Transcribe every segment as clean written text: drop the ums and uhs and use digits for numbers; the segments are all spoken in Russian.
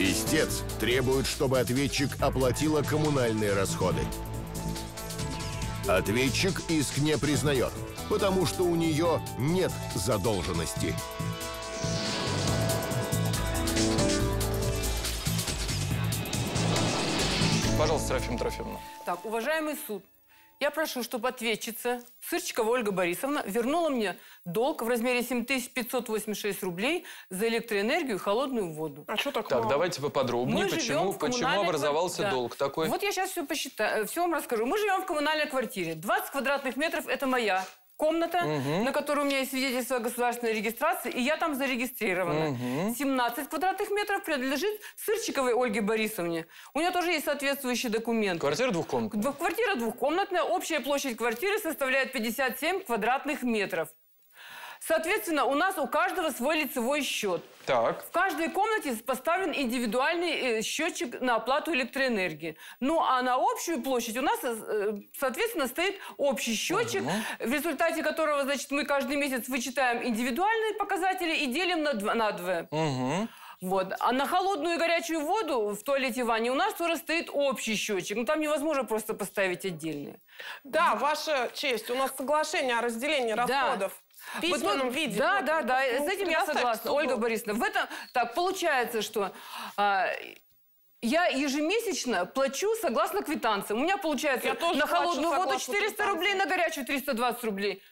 Истец требует, чтобы ответчик оплатила коммунальные расходы. Ответчик иск не признает, потому что у нее нет задолженности. Пожалуйста, Серафима Трофимовна. Так, уважаемый суд, я прошу, чтобы ответчица Сырчикова Ольга Борисовна вернула мне долг в размере 7586 рублей за электроэнергию и холодную воду. А что так? Так, мало? Давайте поподробнее, почему образовался долг такой. Вот я сейчас все посчитаю, все вам расскажу. Мы живем в коммунальной квартире. 20 квадратных метров – это моя комната, на которой у меня есть свидетельство о государственной регистрации, и я там зарегистрирована. 17 квадратных метров принадлежит Сырчиковой Ольге Борисовне. У нее тоже есть соответствующие документы. Квартира двухкомнатная? Квартира двухкомнатная. Общая площадь квартиры составляет 57 квадратных метров. Соответственно, у нас у каждого свой лицевой счет. Так. В каждой комнате поставлен индивидуальный счетчик на оплату электроэнергии. Ну, а на общую площадь у нас, соответственно, стоит общий счетчик, в результате которого, значит, мы каждый месяц вычитаем индивидуальные показатели и делим на двое. Вот. А на холодную и горячую воду в туалете и ванне у нас тоже стоит общий счетчик. Ну, там невозможно просто поставить отдельные. Да, ваша честь, у нас соглашение о разделении расходов. Да. В письменном виде. Да, да, да, с этим я согласна, Ольга Борисовна. В этом, так, получается, что я ежемесячно плачу согласно квитанции. У меня получается на холодную воду 400 рублей, на горячую 320 рублей.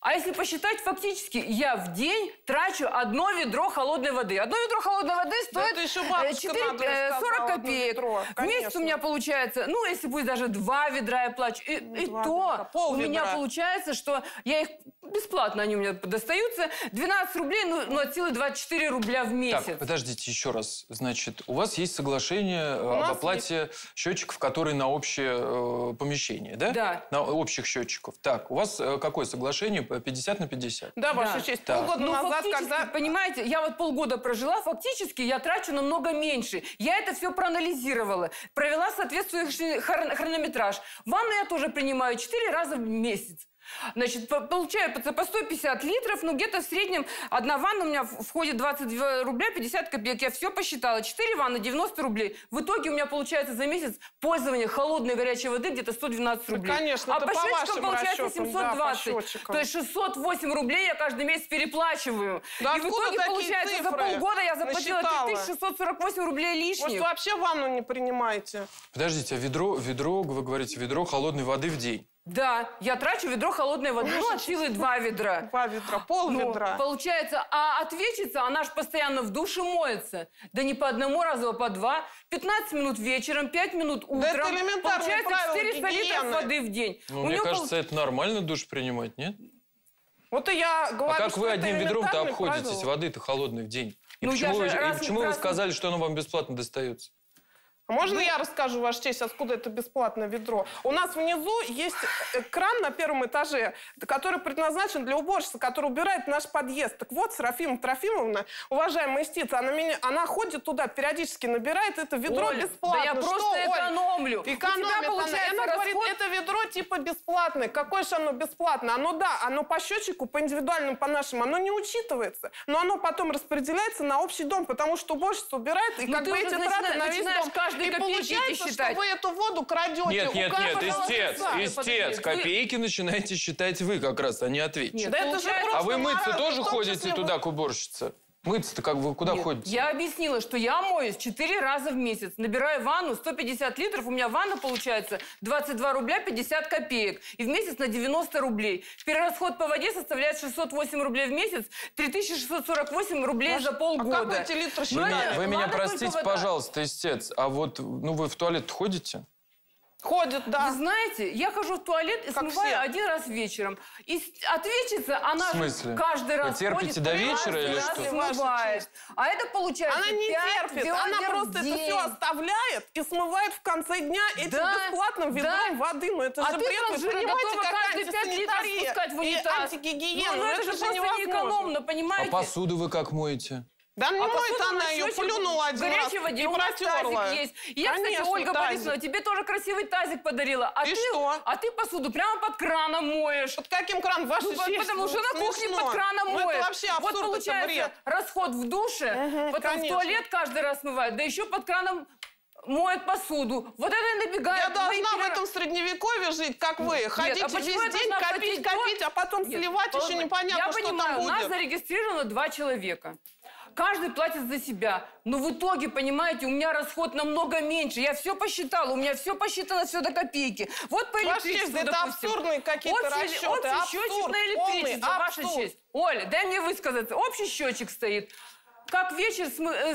А если посчитать, фактически я в день трачу одно ведро холодной воды. Одно ведро холодной воды стоит 40 копеек. В месяц у меня получается, ну, если будет даже два ведра я плачу, и то у меня получается, что я их бесплатно, они у меня достаются, 12 рублей, ну, от силы 24 рубля в месяц. Так, подождите еще раз. Значит, у вас есть соглашение об оплате счетчиков, которые на общее помещение, да? Да. На общих счетчиков. Так, у вас какое соглашение? 50 на 50. Да, ваша честь. Да. Полгода назад, когда... Понимаете, я вот полгода прожила, фактически я трачу намного меньше. Я это все проанализировала, провела соответствующий хронометраж. Ванну я тоже принимаю 4 раза в месяц. Значит, получаю по 150 литров, ну, где-то в среднем одна ванна у меня входит 22 рубля 50 копеек. Я все посчитала. 4 ванны, 90 рублей. В итоге у меня получается за месяц пользование холодной и горячей воды где-то 112 рублей. Да, конечно, а по счетчикам получается расчетам, 720. Да, то есть 608 рублей я каждый месяц переплачиваю. Да, и в итоге получается за полгода я заплатила 3648 рублей лишних. Может, вообще ванну не принимаете? Подождите, а ведро, вы говорите, ведро холодной воды в день? Да, я трачу ведро холодной воды. Ну, от силы два ведра. Два ведра, пол ведра. Получается, а ответчица, она же постоянно в душе моется. Да не по одному разу, а по два. 15 минут вечером, 5 минут утром. Да это элементарно. Получается 400 литров воды в день. Ну, мне кажется, это нормально душ принимать, нет? Вот и я говорю, а как вы одним ведром-то обходитесь? Воды-то холодной в день. И почему вы сказали, что оно вам бесплатно достается? Можно я расскажу, Ваша честь, откуда это бесплатное ведро? У нас внизу есть кран на первом этаже, который предназначен для уборщицы, который убирает наш подъезд. Так вот, Серафима Трофимовна, уважаемая истица, она ходит туда, периодически набирает это ведро бесплатно. Да я просто экономлю. Она говорит, это ведро типа бесплатное. Какое же оно бесплатное? Оно, да, оно по счетчику, по индивидуальным, по нашим, оно не учитывается. Но оно потом распределяется на общий дом, потому что уборщица убирает, и как бы эти траты на весь дом... И получается, что вы эту воду крадете. Нет, нет, нет, истец, копейки начинаете считать вы как раз, а не ответчик. А вы мыться тоже ходите туда, к уборщице? Мыться-то как вы куда ходите? Я объяснила, что я моюсь 4 раза в месяц. Набираю ванну 150 литров, у меня ванна получается 22 рубля 50 копеек. И в месяц на 90 рублей. Перерасход по воде составляет 608 рублей в месяц, 3648 рублей за полгода. А как эти литры считали? Вы меня простите, пожалуйста, истец, а вот вы в туалет ходите? Ходят, да. Вы знаете, я хожу в туалет и смываю один раз вечером. И ответчица, она каждый раз терпите до вечера или что? А это получается она не терпит, она просто это все оставляет и смывает в конце дня этим бесплатным ведром воды. Ну это же бред, вы понимаете, какая антисанитария и антигигиена. Ну это же просто невозможно. А посуду вы как моете? Да, ну, это она ее плюнула один раз и протерла. Есть. Я, конечно, кстати, Ольга Борисовна, тебе тоже красивый тазик подарила. А и ты, что? А ты посуду прямо под краном моешь. Под каким краном? Ваша честь, потому что на кухне под краном моешь. Это вообще абсурд, вот получается бред. Расход в душе, потом конечно. В туалет каждый раз смывают, да еще под краном... моет посуду. Вот это и набегает. Я должна в этом средневековье жить, как вы. Нет, ходите весь день, копить, копить, а потом нет, сливать еще непонятно, я что понимаю, там будет. У нас зарегистрировано 2 человека. Каждый платит за себя. Но в итоге, понимаете, у меня расход намного меньше. Я все посчитала, у меня все посчитано, все до копейки. Вот по электричеству, это абсурдные какие-то расчеты. Общий счетчик на электричество, ваша честь. Оля, дай мне высказаться. Общий счетчик стоит. Как вечер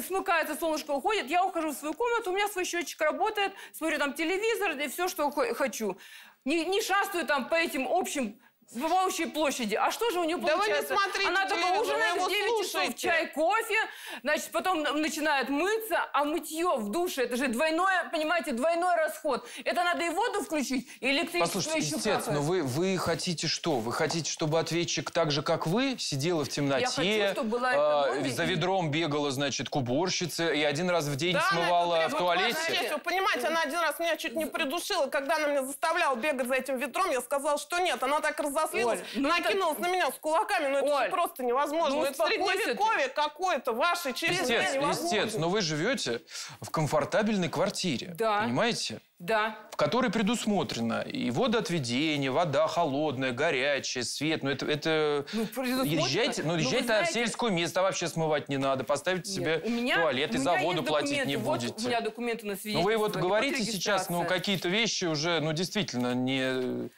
смыкается, солнышко уходит, я ухожу в свою комнату, у меня свой счетчик работает, смотрю там телевизор и все, что хочу. Не шастаю там по этим общим по общей площади. А что же у нее получается? Да вы не смотрите, она только ужинает в 9 часов, чай, кофе, значит, потом начинает мыться, а мытье в душе, это же двойное, понимаете, двойной расход. Это надо и воду включить, и электричество еще. Послушайте, отец, но вы хотите что? Вы хотите, чтобы ответчик так же, как вы, сидела в темноте, за ведром бегала, значит, к уборщице, и один раз в день смывала в туалете? Вы понимаете, она один раз меня чуть не придушила, когда она меня заставляла бегать за этим ведром, я сказала, что нет, она так раз Оль, накинулась на меня с кулаками, но это же просто невозможно. Ну, это средневековье какое-то, вашей чести невозможно. Истец, но вы живете в комфортабельной квартире, понимаете? Да. В которой предусмотрено и водоотведение, вода холодная, горячая, свет. Ну, это... езжайте на сельское место, вообще смывать не надо. Поставьте себе туалет и за воду платить не будете. Вот у меня документы на свидетельство. Ну, вы вот говорите сейчас, ну, какие-то вещи уже, ну, действительно, не...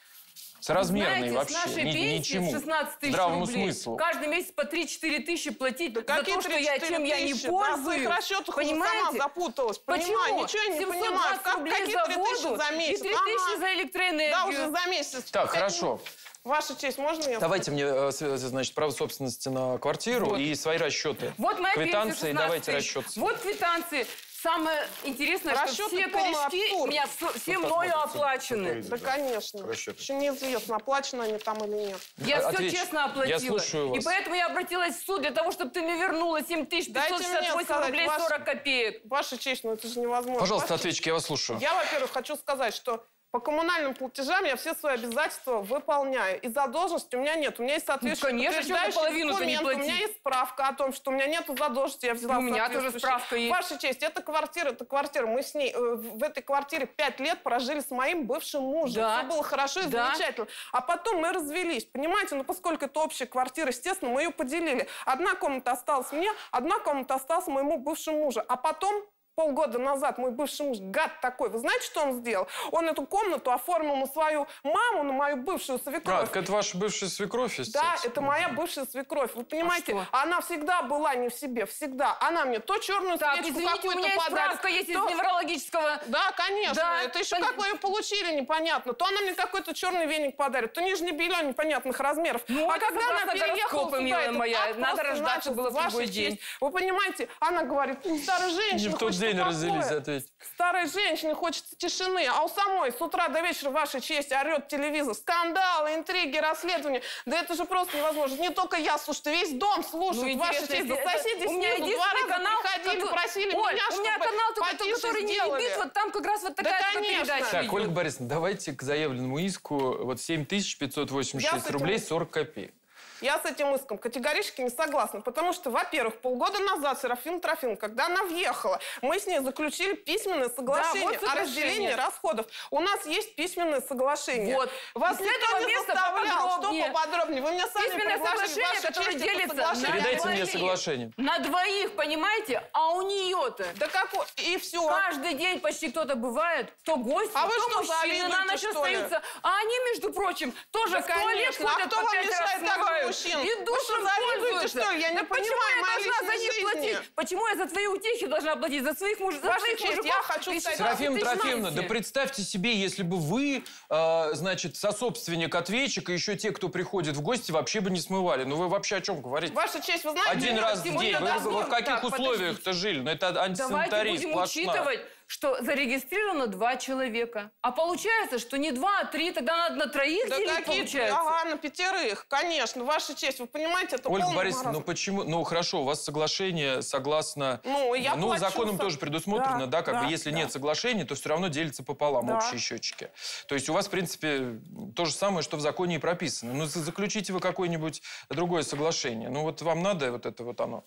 Соразмерный вообще, с нашей пенсии 16 тысяч рублей. Каждый месяц по 3-4 тысячи платить за то, что я не пользуюсь. Понимаете? Запуталась. Почему? Ничего я не понимаю. Какие 3 тысячи за месяц? И 3 тысячи за электроэнергию. Да, уже за месяц. Так, хорошо. Ваша честь, можно я... Давайте мне, значит, право собственности на квартиру и свои расчеты. Вот моя квитанции, давайте расчеты. Вот квитанции. Самое интересное, расчеты, что все корешки у меня все мною оплачены. Да, конечно. Расчеты. Еще неизвестно, оплачены они там или нет. Я все честно оплатила. Я слушаю вас. И поэтому я обратилась в суд для того, чтобы ты мне вернула 7568 рублей 40 копеек. Ваша честь, ну это же невозможно. Пожалуйста, ответчик, я вас слушаю. Я, во-первых, хочу сказать, что по коммунальным платежам я все свои обязательства выполняю. И задолженности у меня нет. У меня есть соответствующие документы. У меня есть справка о том, что у меня нет задолженности. Я взяла у меня тоже справка есть. Ваша честь, это квартира, это квартира. Мы с ней в этой квартире 5 лет прожили с моим бывшим мужем. Да. Все было хорошо и замечательно. А потом мы развелись. Понимаете, ну поскольку это общая квартира, естественно, мы ее поделили. Одна комната осталась мне, одна комната осталась моему бывшему мужу. А потом... полгода назад мой бывший муж, гад такой, вы знаете, что он сделал? Он эту комнату оформил на свою маму, на мою бывшую свекровь. Так, это ваша бывшая свекровь, естественно. Да, это моя бывшая свекровь. Вы понимаете, она всегда была не в себе, всегда. Она мне то черную свечку какую-то подарит, то... есть из неврологического... Да, конечно. Да. Это еще как вы ее получили, непонятно. То она мне какой-то черный веник подарит, то нижнее белье непонятных размеров. Ну, а когда она переехала сюда, милая моя, надо рождаться было в другой день. Вы понимаете, она говорит, старая женщина... Развелись, ответь. Старой женщине хочется тишины, а у самой с утра до вечера, ваша честь, орет телевизор. Скандалы, интриги, расследования. Да это же просто невозможно. Не только я, слушаю, весь дом слушает, ну, ваша честь. Да соседи снизу 2 раза приходили, просили меня, чтобы у меня канал, который не любит, вот там как раз вот такая передача. Так, Ольга Борисовна, давайте к заявленному иску вот 7586 рублей 40 копеек. Я с этим иском категорически не согласна, потому что, во-первых, полгода назад Серафима Трофимовна, когда она въехала, мы с ней заключили письменное соглашение о разделении расходов. У нас есть письменное соглашение. Вот. Вас никто не заставлял, что поподробнее. Вы мне сами приглашали, ваша честь, делится. Передайте мне соглашение. На двоих, понимаете? А у нее-то... Да как... И все. Каждый день почти кто-то бывает, то гость, а вы что, мужчины на ночь остаются. А они, между прочим, тоже в туалет ходят по 5 раз смывают. И душем пользуются. Что? Я не понимаю, почему я должна за них платить? Почему я за твои утехи должна платить? За своих мужиков? Серафима Трофимовна, да представьте себе, если бы вы, значит, сособственник ответчика, еще те, кто приходит в гости, вообще бы не смывали. Ну вы вообще о чем говорите? Ваша честь, вы знаете... Один раз в день. Вы в каких условиях-то жили? Ну это антисанитария сплошная. Давайте будем учитывать... что зарегистрировано 2 человека. А получается, что не 2, а 3, тогда надо на 3 да делить, получается? Ага, на 5, конечно, ваша честь, вы понимаете, это Ольга Борисовна, ну почему, ну хорошо, у вас соглашение согласно... Ну, я плачу, законом тоже предусмотрено, да, как бы, если нет соглашения, то все равно делится пополам общие счетчики. То есть у вас, в принципе, то же самое, что в законе и прописано. Ну, заключите вы какое-нибудь другое соглашение. Ну, вот вам надо вот это вот оно.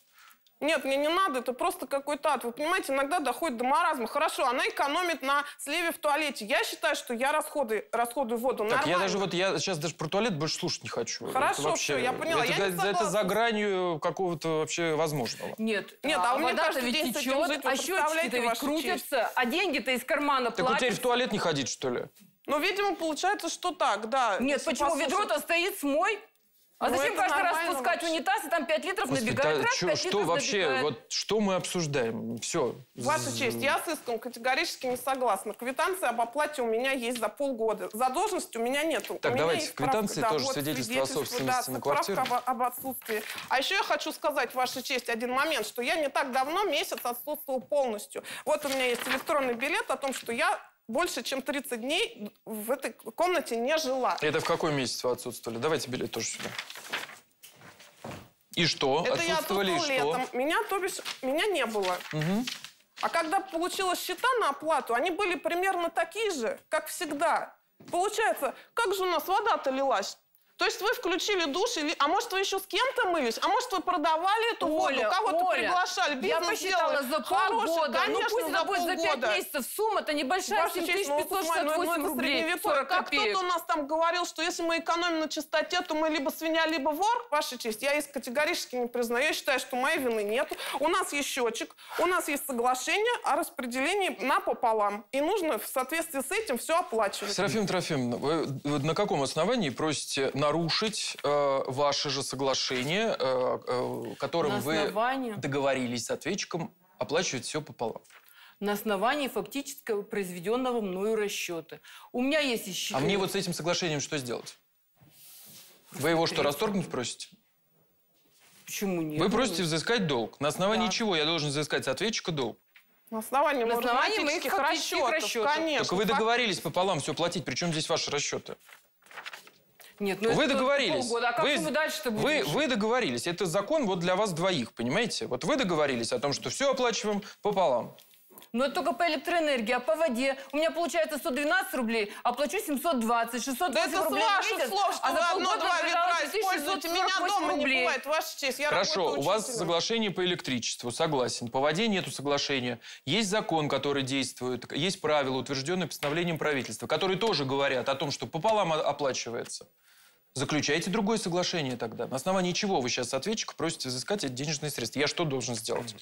Нет, мне не надо, это просто какой-то ад. Вы понимаете, иногда доходит до маразма. Хорошо, она экономит на сливе в туалете. Я считаю, что я расходую воду нормально. Так, я сейчас даже про туалет больше слушать не хочу. Хорошо, это вообще, все, я поняла. Это за гранью какого-то вообще возможного. Нет, а у меня вода-то ведь течет, а счетчики-то ведь крутятся, а деньги-то из кармана платят. Так вот теперь в туалет не ходить, что ли? Ну, видимо, получается, что так, да. Нет, почему ведро-то стоит с мой? А зачем каждый раз пускать унитаз, и там 5 литров набегает? Что вообще, вот что мы обсуждаем? Все. Ваша честь, я с иском категорически не согласна. Квитанция об оплате у меня есть за полгода. Задолженности у меня нету. Так, давайте, квитанции тоже свидетельство о собственности на квартиру. Об отсутствии. А еще я хочу сказать, ваша честь, один момент, что я не так давно, месяц, отсутствовала полностью. Вот у меня есть электронный билет о том, что я... больше, чем 30 дней в этой комнате не жила. Это в какой месяц вы отсутствовали? Давайте билет тоже сюда. И что? Это отсутствовали, я отсутствовала летом. Меня не было. Угу. А когда получила счета на оплату, они были примерно такие же, как всегда. Получается, как же у нас вода-то лилась? То есть вы включили душ, а может, вы еще с кем-то мылись? А может, вы продавали эту воду, кого-то приглашали? Бизнес я посчитала за полгода. Ну, пусть это будет за 5 месяцев. Сумма-то небольшая, 7568 рублей, 40 копеек. Как кто-то у нас там говорил, что если мы экономим на чистоте, то мы либо свинья, либо вор. Ваша честь, я их категорически не признаю. Я считаю, что моей вины нет. У нас есть счетчик, у нас есть соглашение о распределении напополам. И нужно в соответствии с этим все оплачивать. Серафима Трофимовна, вы на каком основании просите... нарушить ваше же соглашение, которым вы договорились с ответчиком, оплачивать все пополам. На основании фактически произведенного мною расчета. У меня есть еще... А мне вот с этим соглашением что сделать? Вы его что, расторгнуть просите? Почему нет? Вы просите взыскать долг. На основании чего я должен взыскать с ответчика долг? На основании математических расчетов, конечно. Так вы договорились пополам все платить, причем здесь ваши расчеты? Нет, ну вы договорились. А как вы дальше-то будете? Вы договорились. Это закон вот для вас двоих, понимаете? Вот вы договорились о том, что все оплачиваем пополам. Но это только по электроэнергии, а по воде. У меня получается 112 рублей, оплачу 720, 620 да это рублей в месяц, слов, что а за полгода набирала 1648 рублей. Не бывает, ваша честь, я хорошо, у вас соглашение по электричеству, согласен. По воде нету соглашения. Есть закон, который действует, есть правила, утвержденные постановлением правительства, которые тоже говорят о том, что пополам оплачивается. Заключайте другое соглашение тогда. На основании чего вы сейчас с ответчика просите взыскать эти денежные средства? Я что должен сделать?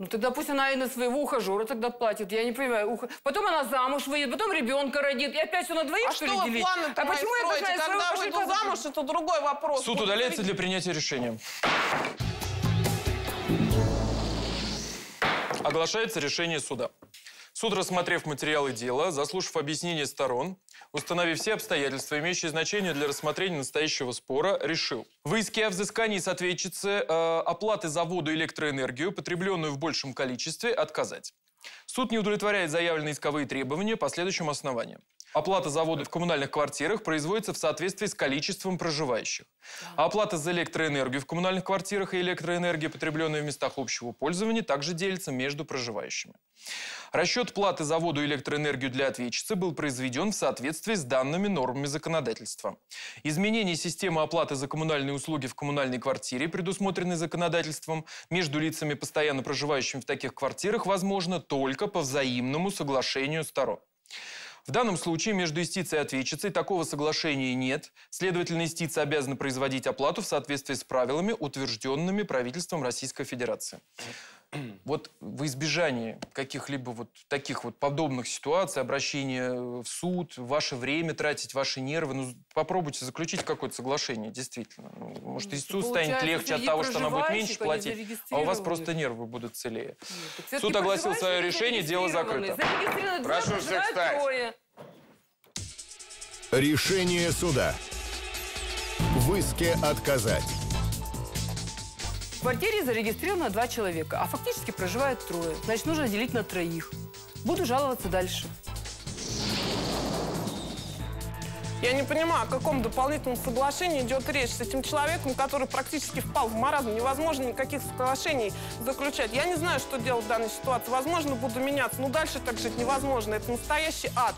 Ну, тогда пусть она и на своего ухажера тогда платит. Я не понимаю. Потом она замуж выйдет, потом ребенка родит. И опять все на двоих, что ли, делить? А что вы планы-то мои строите? Когда выйду замуж, это другой вопрос. Суд удаляется для принятия решения. Оглашается решение суда. Суд, рассмотрев материалы дела, заслушав объяснения сторон, установив все обстоятельства, имеющие значение для рассмотрения настоящего спора, решил. В иске о взыскании с ответчицы оплаты за воду и электроэнергию, потребленную в большем количестве, отказать. Суд не удовлетворяет заявленные исковые требования по следующим основаниям. Оплата за воду в коммунальных квартирах производится в соответствии с количеством проживающих. А оплата за электроэнергию в коммунальных квартирах и электроэнергия, потребленная в местах общего пользования, также делится между проживающими. Расчет платы за воду и электроэнергию для ответчицы был произведен в соответствии с данными нормами законодательства. Изменение системы оплаты за коммунальные услуги в коммунальной квартире, предусмотренной законодательством, между лицами, постоянно проживающими в таких квартирах, возможно только по взаимному соглашению сторон. В данном случае между истицей и ответчицей такого соглашения нет. Следовательно, истица обязана производить оплату в соответствии с правилами, утвержденными правительством Российской Федерации. Вот в избежании каких-либо вот таких вот подобных ситуаций, обращения в суд, ваше время тратить, ваши нервы, ну, попробуйте заключить какое-то соглашение, действительно. Может, истцу станет легче от того, что она будет меньше платить, а у вас просто нервы будут целее. Нет, суд огласил свое решение, дело закрыто. Прошу всех встать. Решение суда. В иске отказать. В квартире зарегистрировано 2 человека, а фактически проживает 3. Значит, нужно делить на 3. Буду жаловаться дальше. Я не понимаю, о каком дополнительном соглашении идет речь с этим человеком, который практически впал в маразм. Невозможно никаких соглашений заключать. Я не знаю, что делать в данной ситуации. Возможно, буду меняться, но дальше так жить невозможно. Это настоящий ад.